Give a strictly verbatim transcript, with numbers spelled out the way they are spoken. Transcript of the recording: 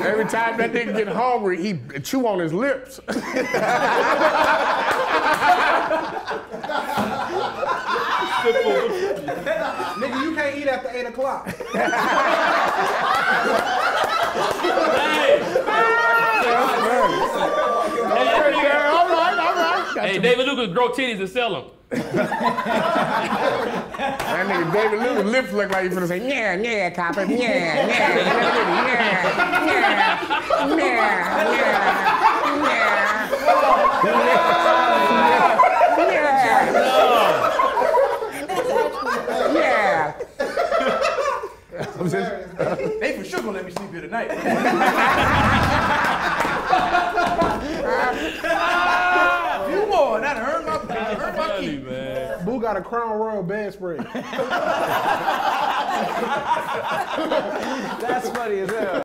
Every time that nigga get hungry, he chew on his lips. Nigga, you can't eat after eight o'clock. Hey. All right, all right. Got hey, David Lucas grow titties and sell them. That nigga David Lucas lips look like you finna say, yeah, yeah, copper, yeah, yeah, yeah, yeah, yeah, yeah, yeah. Just, uh, they for sure gonna let me sleep here tonight. A few more, and I'd earn my, earn my key. Man. Boo got a Crown Royal bedspread. That's funny as hell.